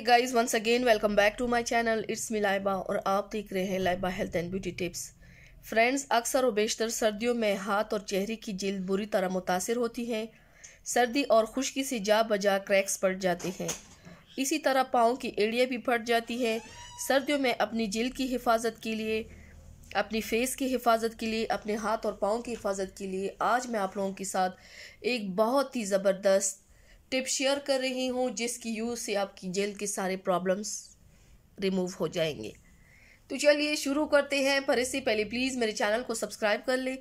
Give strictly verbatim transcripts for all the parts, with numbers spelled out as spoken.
Hey guys, once again welcome back to my channel. It's me Laiba और आप देख रहे हैं Laiba health and beauty tips. Friends, अक्सर और बेशतर सर्दियों में हाथ और चेहरे की जिल्द बुरी तरह मुतासर होती है। सर्दी और खुश्की से जा बजा क्रैक्स पड़ जाते हैं। इसी तरह पाँव की एड़ियाँ भी फट जाती हैं। सर्दियों में अपनी जिल्द की हिफाजत के लिए, अपनी फेस की हिफाजत के लिए, अपने हाथ और पाँव की हिफाजत के लिए आज मैं आप लोगों के साथ एक बहुत ही ज़बरदस्त टिप शेयर कर रही हूँ, जिसकी यूज़ से आपकी जेल के सारे प्रॉब्लम्स रिमूव हो जाएंगे। तो चलिए शुरू करते हैं, पर इससे पहले प्लीज़ मेरे चैनल को सब्सक्राइब कर लें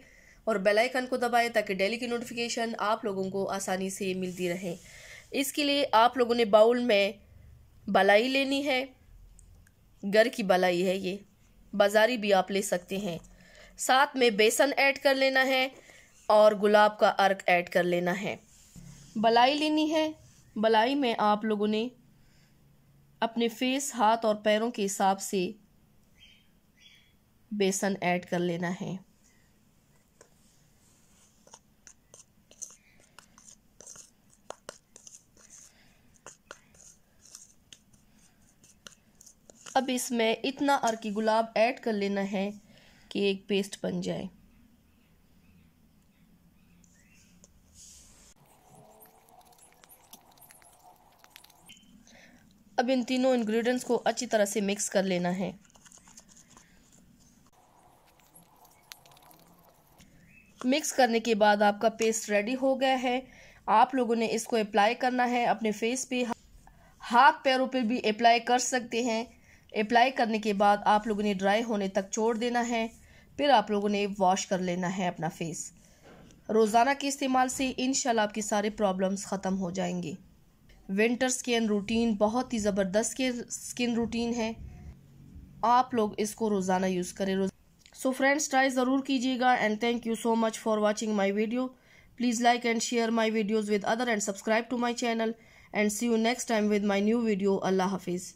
और बेल आइकन को दबाएं ताकि डेली की नोटिफिकेशन आप लोगों को आसानी से मिलती रहे। इसके लिए आप लोगों ने बाउल में बलाई लेनी है, घर की बलाई है, ये बाज़ारी भी आप ले सकते हैं। साथ में बेसन ऐड कर लेना है और गुलाब का अर्क ऐड कर लेना है। बलाई लेनी है, बलाई में आप लोगों ने अपने फेस, हाथ और पैरों के हिसाब से बेसन ऐड कर लेना है। अब इसमें इतना अर्की गुलाब ऐड कर लेना है कि एक पेस्ट बन जाए। अब इन तीनों इंग्रेडिएंट्स को अच्छी तरह से मिक्स कर लेना है। मिक्स करने के बाद आपका पेस्ट रेडी हो गया है। आप लोगों ने इसको अप्लाई करना है अपने फेस पे, हाथ पैरों पे भी अप्लाई कर सकते हैं। अप्लाई करने के बाद आप लोगों ने ड्राई होने तक छोड़ देना है। फिर आप लोगों ने वॉश कर लेना है अपना फेस। रोज़ाना के इस्तेमाल से इंशाल्लाह आपकी सारी प्रॉब्लम्स ख़त्म हो जाएंगी। विंटर स्किन रूटीन बहुत ही ज़बरदस्त स्किन रूटीन है, आप लोग इसको रोज़ाना यूज़ करें। सो फ्रेंड्स, ट्राई ज़रूर कीजिएगा and thank you so much for watching my video. Please like and share my videos with other and subscribe to my channel and see you next time with my new video. अल्लाह हाफिज़।